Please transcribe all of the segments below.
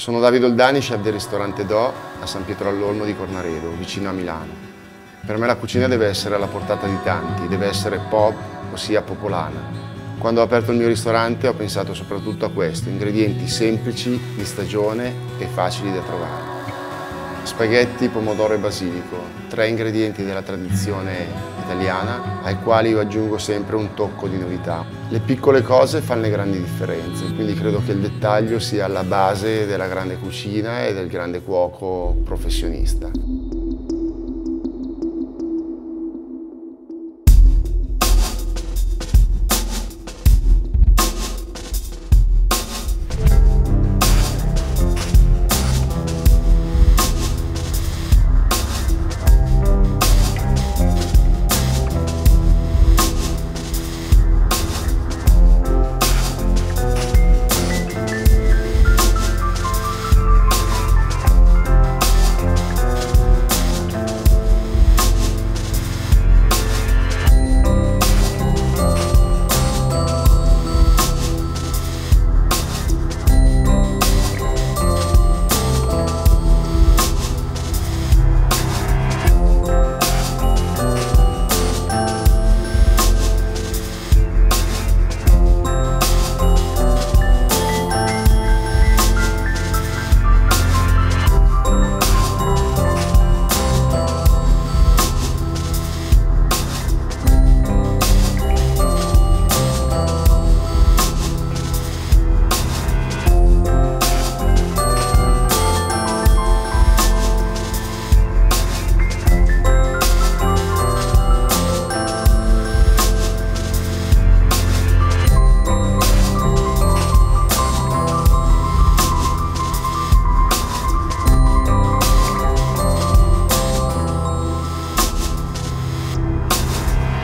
Sono Davide Oldani, chef del ristorante Do a San Pietro all'Olmo di Cornaredo, vicino a Milano. Per me la cucina deve essere alla portata di tanti, deve essere pop, ossia popolana. Quando ho aperto il mio ristorante ho pensato soprattutto a questo, ingredienti semplici, di stagione e facili da trovare. Spaghetti, pomodoro e basilico, tre ingredienti della tradizione italiana ai quali io aggiungo sempre un tocco di novità. Le piccole cose fanno le grandi differenze, quindi credo che il dettaglio sia la base della grande cucina e del grande cuoco professionista.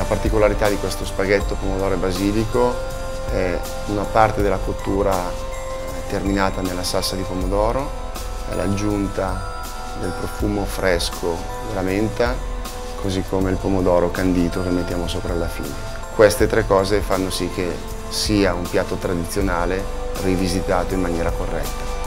La particolarità di questo spaghetto pomodoro e basilico è una parte della cottura terminata nella salsa di pomodoro, l'aggiunta del profumo fresco della menta, così come il pomodoro candito che mettiamo sopra alla fine. Queste tre cose fanno sì che sia un piatto tradizionale rivisitato in maniera corretta.